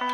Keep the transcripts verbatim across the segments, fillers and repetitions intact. Um,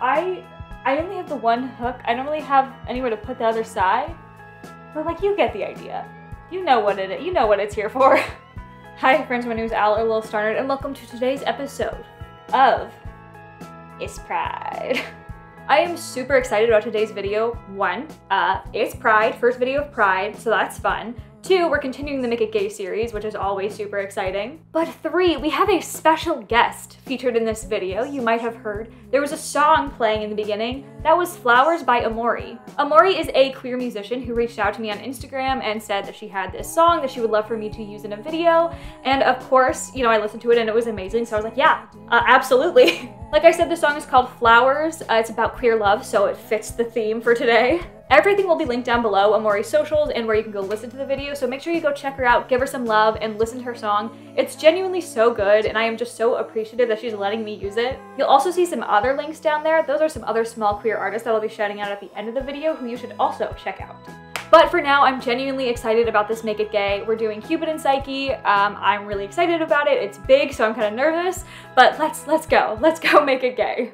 I I only have the one hook. I don't really have anywhere to put the other side. But like, you get the idea. You know what it is. You know what it's here for. Hi friends, my name is Al or Lil Starnard, and welcome to today's episode of It's Pride. I am super excited about today's video. One, uh, it's Pride, first video of Pride, so that's fun. Two, we're continuing the Make It Gay series, which is always super exciting. But three, we have a special guest featured in this video. You might have heard there was a song playing in the beginning that was Flowers by Amouri. Amouri is a queer musician who reached out to me on Instagram and said that she had this song that she would love for me to use in a video. And of course, you know, I listened to it and it was amazing. So I was like, yeah, uh, absolutely. Like I said, the song is called Flowers. Uh, it's about queer love, so it fits the theme for today. Everything will be linked down below, Amouri's socials and where you can go listen to the video, so make sure you go check her out, give her some love, and listen to her song. It's genuinely so good, and I am just so appreciative that she's letting me use it. You'll also see some other links down there. Those are some other small queer artists that I'll be shouting out at the end of the video who you should also check out. But for now, I'm genuinely excited about this Make It Gay. We're doing Cupid and Psyche. Um, I'm really excited about it. It's big, so I'm kind of nervous, but let's, let's go. Let's go Make It Gay.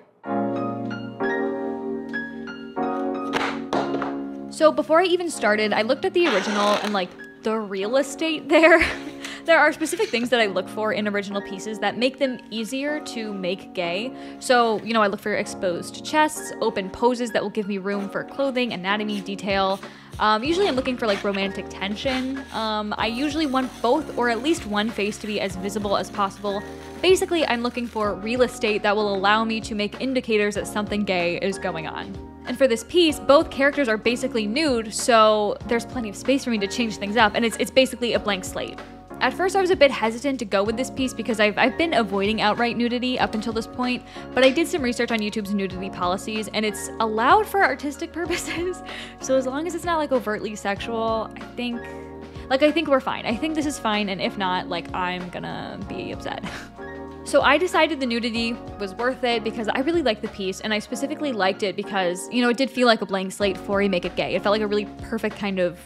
So before I even started, I looked at the original and like the real estate there. There are specific things that I look for in original pieces that make them easier to make gay. So, you know, I look for exposed chests, open poses that will give me room for clothing, anatomy, detail. Um, usually I'm looking for like romantic tension. Um, I usually want both or at least one face to be as visible as possible. Basically, I'm looking for real estate that will allow me to make indicators that something gay is going on. And for this piece, both characters are basically nude, so there's plenty of space for me to change things up, and it's, it's basically a blank slate. At first I was a bit hesitant to go with this piece because I've, I've been avoiding outright nudity up until this point, but I did some research on YouTube's nudity policies and it's allowed for artistic purposes. So as long as it's not like overtly sexual, I think, like I think we're fine. I think this is fine, and if not, like I'm gonna be upset. So I decided the nudity was worth it because I really liked the piece, and I specifically liked it because, you know, it did feel like a blank slate for a Make It Gay. It felt like a really perfect kind of,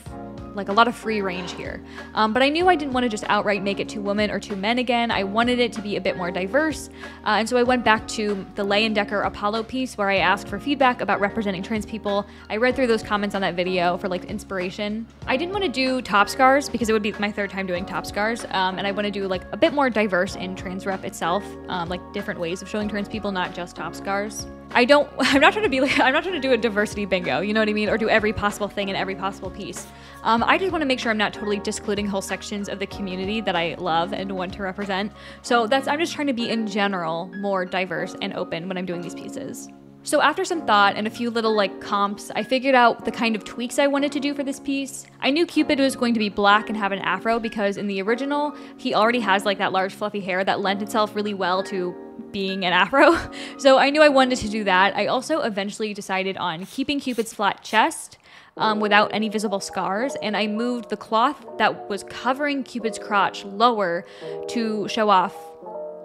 like a lot of free range here. Um, but I knew I didn't want to just outright make it two women or two men again. I wanted it to be a bit more diverse. Uh, and so I went back to the Leyendecker Apollo piece where I asked for feedback about representing trans people. I read through those comments on that video for like inspiration. I didn't want to do top scars because it would be my third time doing top scars. Um, and I want to do like a bit more diverse in trans rep itself, um, like different ways of showing trans people, not just top scars. I don't, I'm not trying to be like, I'm not trying to do a diversity bingo, you know what I mean? Or do every possible thing in every possible piece. Um, I just want to make sure I'm not totally discluding whole sections of the community that I love and want to represent. So that's, I'm just trying to be in general more diverse and open when I'm doing these pieces. So after some thought and a few little like comps, I figured out the kind of tweaks I wanted to do for this piece. I knew Cupid was going to be black and have an afro because in the original, he already has like that large fluffy hair that lent itself really well to being an afro. So I knew I wanted to do that. I also eventually decided on keeping Cupid's flat chest um, without any visible scars, and I moved the cloth that was covering Cupid's crotch lower to show off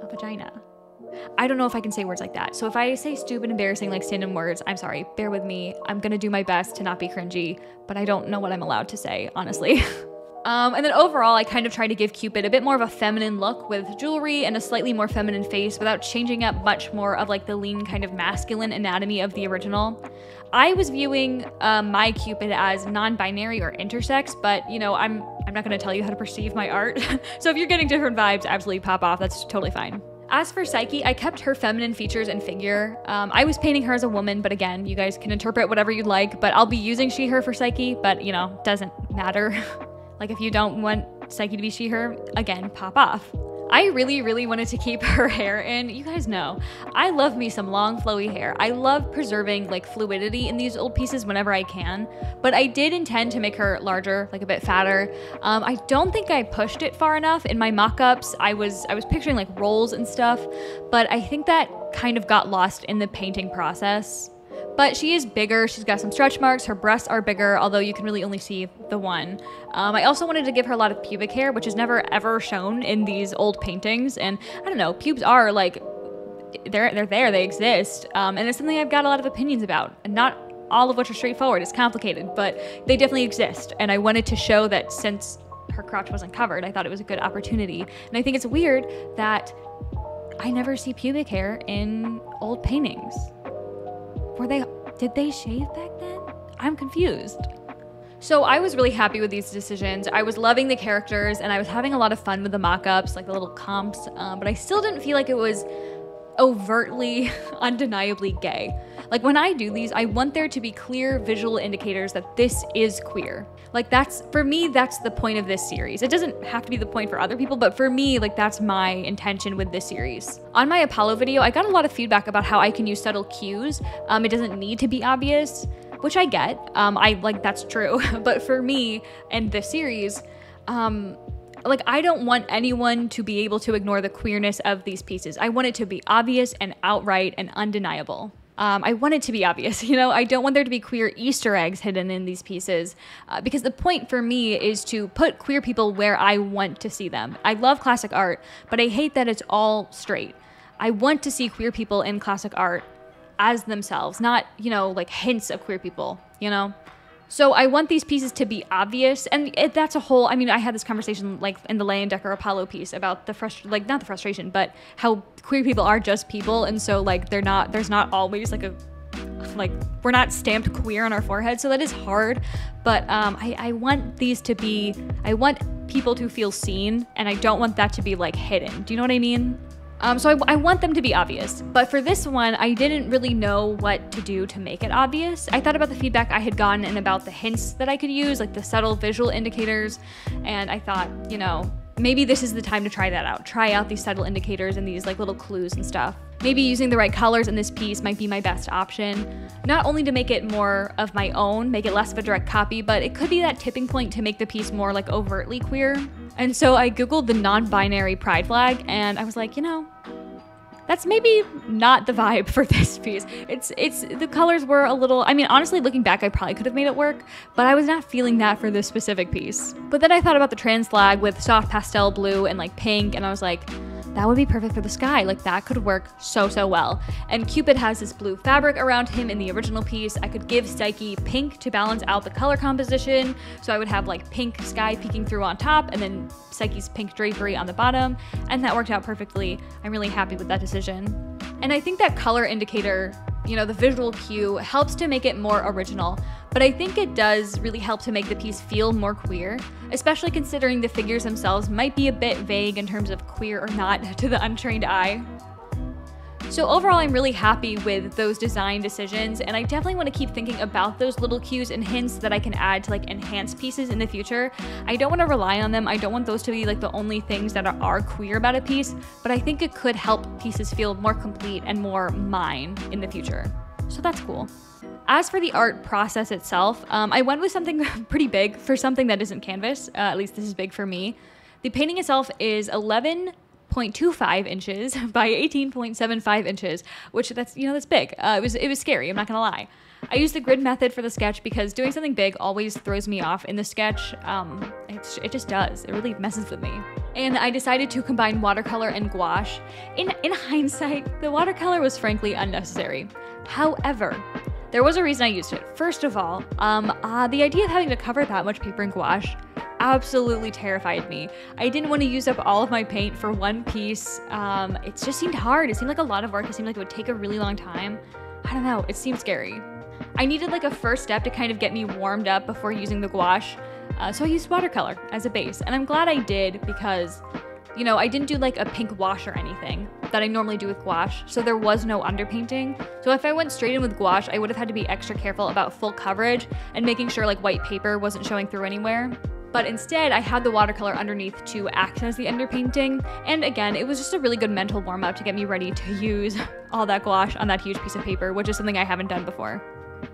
a vagina. I don't know if I can say words like that. So if I say stupid, embarrassing, like stand-in words, I'm sorry, bear with me. I'm gonna do my best to not be cringy, but I don't know what I'm allowed to say, honestly. Um, and then overall, I kind of tried to give Cupid a bit more of a feminine look with jewelry and a slightly more feminine face without changing up much more of like the lean kind of masculine anatomy of the original. I was viewing uh, my Cupid as non-binary or intersex, but you know, I'm I'm not gonna tell you how to perceive my art. So if you're getting different vibes, absolutely pop off, that's totally fine. As for Psyche, I kept her feminine features and figure. Um, I was painting her as a woman, but again, you guys can interpret whatever you'd like, but I'll be using she, her for Psyche, but you know, doesn't matter. Like if you don't want Psyche to be she, her, again, pop off. I really, really wanted to keep her hair in. You guys know, I love me some long flowy hair. I love preserving like fluidity in these old pieces whenever I can, but I did intend to make her larger, like a bit fatter. Um, I don't think I pushed it far enough. In my mock-ups, I was, I was picturing like rolls and stuff, but I think that kind of got lost in the painting process. But she is bigger, she's got some stretch marks, her breasts are bigger, although you can really only see the one. Um, I also wanted to give her a lot of pubic hair, which is never ever shown in these old paintings, and I don't know, pubes are like, they're, they're there, they exist, um, and it's something I've got a lot of opinions about, and not all of which are straightforward, it's complicated, but they definitely exist, and I wanted to show that since her crotch wasn't covered, I thought it was a good opportunity, and I think it's weird that I never see pubic hair in old paintings. Were they, did they shave back then? I'm confused. So I was really happy with these decisions. I was loving the characters and I was having a lot of fun with the mock-ups, like the little comps, um, but I still didn't feel like it was overtly, undeniably gay. Like when I do these, I want there to be clear visual indicators that this is queer. Like that's, for me, that's the point of this series. It doesn't have to be the point for other people, but for me, like that's my intention with this series. On my Apollo video, I got a lot of feedback about how I can use subtle cues. Um, it doesn't need to be obvious, which I get. Um, I like, that's true. But for me and this series, um, like I don't want anyone to be able to ignore the queerness of these pieces. I want it to be obvious and outright and undeniable. Um, I want it to be obvious, you know, I don't want there to be queer Easter eggs hidden in these pieces uh, because the point for me is to put queer people where I want to see them. I love classic art, but I hate that it's all straight. I want to see queer people in classic art as themselves, not, you know, like hints of queer people, you know? So I want these pieces to be obvious, and it, that's a whole, I mean, I had this conversation like in the Leyendecker Apollo piece about the frustration, like not the frustration, but how queer people are just people, and so like they're not, there's not always like a, like we're not stamped queer on our forehead, so that is hard, but um, I, I want these to be, I want people to feel seen, and I don't want that to be like hidden, do you know what I mean? Um, so I, I want them to be obvious, but for this one, I didn't really know what to do to make it obvious. I thought about the feedback I had gotten and about the hints that I could use, like the subtle visual indicators, and I thought, you know, maybe this is the time to try that out. Try out these subtle indicators and these like little clues and stuff. Maybe using the right colors in this piece might be my best option, not only to make it more of my own, make it less of a direct copy, but it could be that tipping point to make the piece more like overtly queer. And so I Googled the non-binary pride flag and I was like, you know, that's maybe not the vibe for this piece. It's, it's, the colors were a little, I mean, honestly, looking back, I probably could have made it work, but I was not feeling that for this specific piece. But then I thought about the trans flag with soft pastel blue and like pink, and I was like, that would be perfect for the sky. Like that could work so, so well. And Cupid has this blue fabric around him in the original piece. I could give Psyche pink to balance out the color composition. So I would have like pink sky peeking through on top and then Psyche's pink drapery on the bottom. And that worked out perfectly. I'm really happy with that decision. And I think that color indicator, you know, the visual cue helps to make it more original, but I think it does really help to make the piece feel more queer, especially considering the figures themselves might be a bit vague in terms of queer or not to the untrained eye. So overall, I'm really happy with those design decisions, and I definitely want to keep thinking about those little cues and hints that I can add to like enhance pieces in the future. I don't want to rely on them. I don't want those to be like the only things that are, are queer about a piece, but I think it could help pieces feel more complete and more mine in the future. So that's cool. As for the art process itself, um, I went with something pretty big for something that isn't canvas. Uh, at least this is big for me. The painting itself is eleven point two five inches by eighteen point seven five inches, which that's, you know, that's big. Uh, it was, it was scary, I'm not gonna lie. I used the grid method for the sketch because doing something big always throws me off in the sketch. Um, it's, it just does, it really messes with me. And I decided to combine watercolor and gouache. In, in hindsight, the watercolor was frankly unnecessary. However, there was a reason I used it. First of all, um, uh, the idea of having to cover that much paper in gouache absolutely terrified me. I didn't want to use up all of my paint for one piece. Um, it just seemed hard. It seemed like a lot of work. It seemed like it would take a really long time. I don't know, it seemed scary. I I needed like a first step to kind of get me warmed up before using the gouache, uh, so I used watercolor as a base, and I'm glad I did because, you know, I didn't do like a pink wash or anything that I normally do with gouache, so there was no underpainting. So if I went straight in with gouache, I would have had to be extra careful about full coverage and making sure like white paper wasn't showing through anywhere. But instead, I had the watercolor underneath to act as the underpainting, and again, it was just a really good mental warm-up to get me ready to use all that gouache on that huge piece of paper, which is something I haven't done before.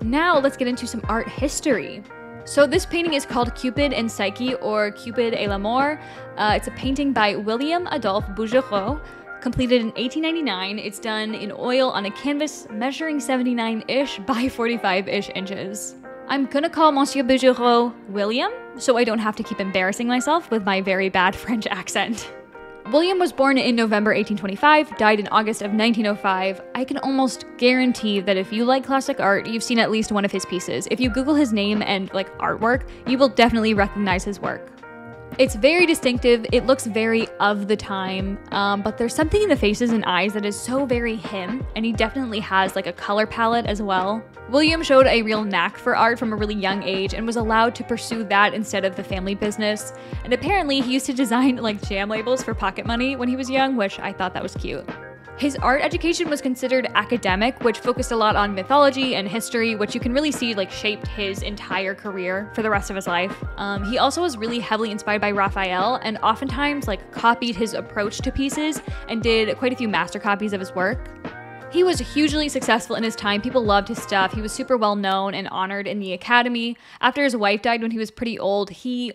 Now let's get into some art history. So this painting is called Cupid and Psyche, or Cupid et l'Amour. Uh, it's a painting by William Adolphe Bouguereau, completed in eighteen ninety-nine. It's done in oil on a canvas measuring seventy-nine-ish by forty-five-ish inches. I'm gonna call Monsieur Bouguereau William, so I don't have to keep embarrassing myself with my very bad French accent. William was born in November eighteen twenty-five, died in August of nineteen oh five. I can almost guarantee that if you like classic art, you've seen at least one of his pieces. If you Google his name and like artwork, you will definitely recognize his work. It's very distinctive, it looks very of the time, um, but there's something in the faces and eyes that is so very him, and he definitely has like a color palette as well. William showed a real knack for art from a really young age and was allowed to pursue that instead of the family business, and apparently he used to design like jam labels for pocket money when he was young, which I thought that was cute. His art education was considered academic, which focused a lot on mythology and history, which you can really see like shaped his entire career for the rest of his life. Um, he also was really heavily inspired by Raphael and oftentimes like copied his approach to pieces and did quite a few master copies of his work. He was hugely successful in his time. People loved his stuff. He was super well known and honored in the academy. After his wife died when he was pretty old, he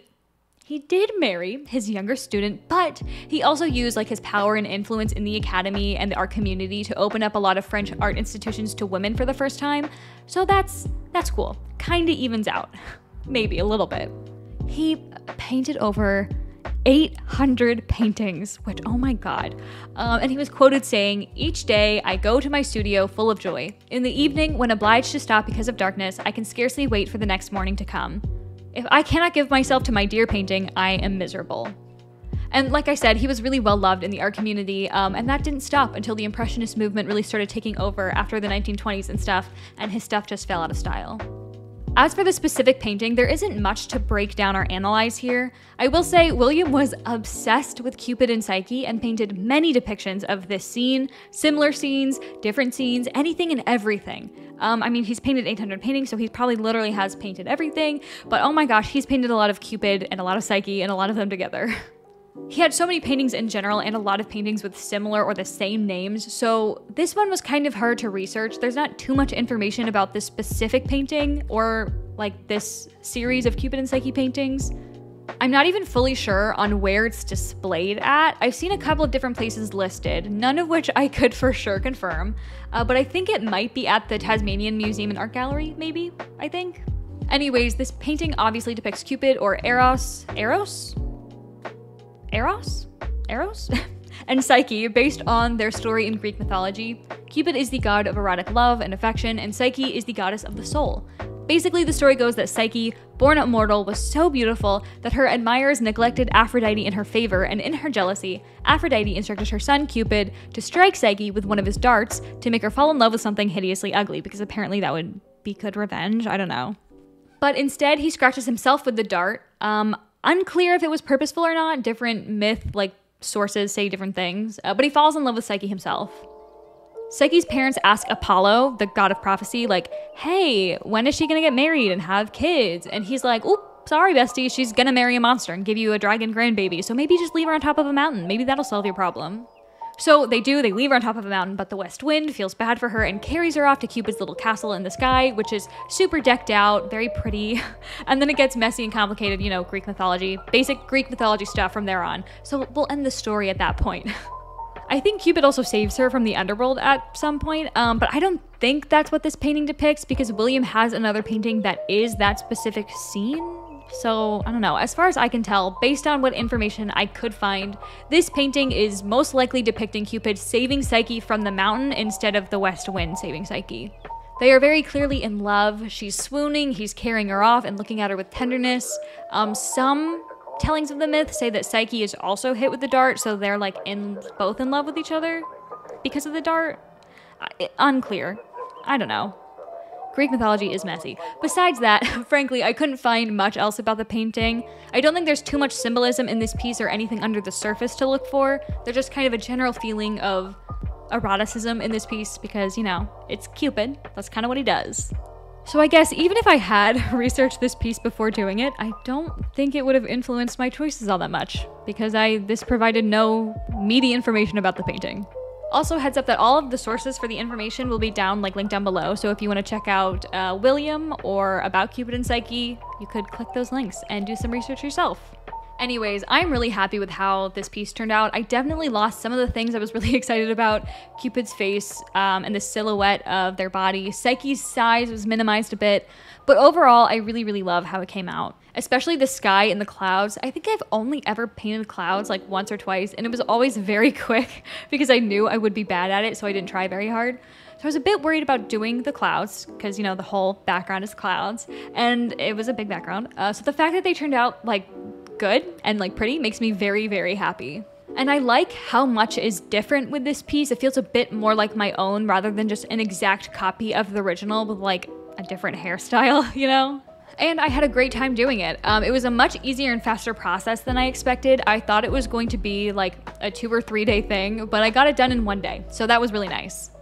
He did marry his younger student, but he also used like his power and influence in the academy and the art community to open up a lot of French art institutions to women for the first time. So that's that's cool. Kinda evens out, maybe a little bit. He painted over eight hundred paintings, which, oh my God. Um, and he was quoted saying, "Each day I go to my studio full of joy. In the evening, when obliged to stop because of darkness, I can scarcely wait for the next morning to come. If I cannot give myself to my dear painting, I am miserable." And like I said, he was really well loved in the art community, um, and that didn't stop until the Impressionist movement really started taking over after the nineteen twenties and stuff, and his stuff just fell out of style. As for the specific painting, there isn't much to break down or analyze here. I will say William was obsessed with Cupid and Psyche and painted many depictions of this scene, similar scenes, different scenes, anything and everything. Um, I mean, he's painted eight hundred paintings, so he probably literally has painted everything, but oh my gosh, he's painted a lot of Cupid and a lot of Psyche and a lot of them together. He had so many paintings in general and a lot of paintings with similar or the same names, so this one was kind of hard to research. There's not too much information about this specific painting or like this series of Cupid and Psyche paintings. I'm not even fully sure on where it's displayed at. I've seen a couple of different places listed, none of which I could for sure confirm, uh, but I think it might be at the Tasmanian Museum and Art Gallery, maybe, I think. Anyways, this painting obviously depicts Cupid or Eros, Eros? Eros? Eros? and Psyche, based on their story in Greek mythology. Cupid is the god of erotic love and affection, and Psyche is the goddess of the soul. Basically, the story goes that Psyche, born immortal, was so beautiful that her admirers neglected Aphrodite in her favor, and in her jealousy, Aphrodite instructed her son Cupid to strike Psyche with one of his darts to make her fall in love with something hideously ugly, because apparently that would be good revenge, I don't know. But instead, he scratches himself with the dart. Um, Unclear if it was purposeful or not. Different myth, like, sources say different things, uh, but he falls in love with Psyche himself. Psyche's parents ask Apollo, the god of prophecy, like, hey, when is she gonna get married and have kids? And he's like, oop, sorry, bestie, she's gonna marry a monster and give you a dragon grandbaby, so maybe just leave her on top of a mountain. Maybe that'll solve your problem. So they do, they leave her on top of a mountain, but the west wind feels bad for her and carries her off to Cupid's little castle in the sky, which is super decked out, very pretty. And then it gets messy and complicated, you know, Greek mythology, basic Greek mythology stuff from there on. So we'll end the story at that point. I think Cupid also saves her from the underworld at some point, um, but I don't think that's what this painting depicts because William has another painting that is that specific scene. So, I don't know, as far as I can tell, based on what information I could find, this painting is most likely depicting Cupid saving Psyche from the mountain instead of the west wind saving Psyche. They are very clearly in love. She's swooning, he's carrying her off and looking at her with tenderness. Um, some tellings of the myth say that Psyche is also hit with the dart, so they're like in both in love with each other because of the dart. Uh, it, unclear. I don't know. Greek mythology is messy. Besides that, frankly, I couldn't find much else about the painting. I don't think there's too much symbolism in this piece or anything under the surface to look for. There's just kind of a general feeling of eroticism in this piece because, you know, it's Cupid. That's kind of what he does. So I guess even if I had researched this piece before doing it, I don't think it would have influenced my choices all that much because I this provided no meaty information about the painting. Also, heads up that all of the sources for the information will be down, like linked down below. So if you want to check out uh, William or about Cupid and Psyche, you could click those links and do some research yourself. Anyways, I'm really happy with how this piece turned out. I definitely lost some of the things I was really excited about. Cupid's face um, and the silhouette of their body. Psyche's size was minimized a bit, but overall, I really, really love how it came out. Especially the sky and the clouds. I think I've only ever painted clouds like once or twice, and it was always very quick because I knew I would be bad at it, so I didn't try very hard. So I was a bit worried about doing the clouds because, you know, the whole background is clouds, and it was a big background. Uh, so the fact that they turned out like good and like pretty makes me very, very happy. And I like how much is different with this piece. It feels a bit more like my own rather than just an exact copy of the original with like a different hairstyle, you know? And I had a great time doing it. Um, it was a much easier and faster process than I expected. I thought it was going to be like a two or three day thing, but I got it done in one day. So that was really nice.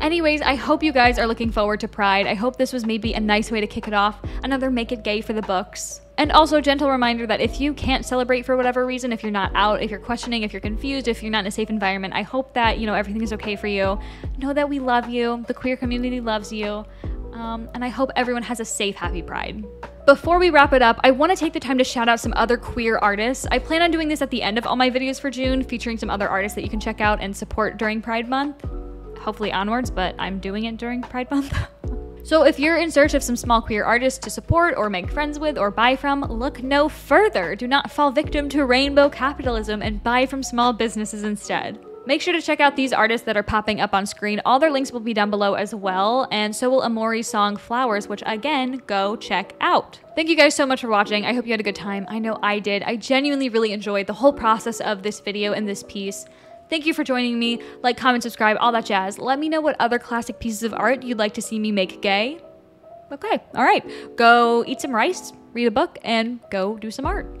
Anyways, I hope you guys are looking forward to Pride. I hope this was maybe a nice way to kick it off. Another make it gay for the books. And also, gentle reminder that if you can't celebrate for whatever reason, if you're not out, if you're questioning, if you're confused, if you're not in a safe environment, I hope that, you know, everything is okay for you. Know that we love you. The queer community loves you. Um, and I hope everyone has a safe, happy Pride. Before we wrap it up, I want to take the time to shout out some other queer artists. I plan on doing this at the end of all my videos for June, featuring some other artists that you can check out and support during Pride Month. Hopefully onwards, but I'm doing it during Pride Month. So if you're in search of some small queer artists to support or make friends with or buy from, look no further. Do not fall victim to rainbow capitalism and buy from small businesses instead. Make sure to check out these artists that are popping up on screen. All their links will be down below as well, and so will Amouri's song Flowers, which again, go check out. Thank you guys so much for watching. I hope you had a good time. I know I did. I genuinely really enjoyed the whole process of this video and this piece. Thank you for joining me. Like, comment, subscribe, all that jazz. Let me know what other classic pieces of art you'd like to see me make gay. Okay, all right. Go eat some rice, read a book, and go do some art.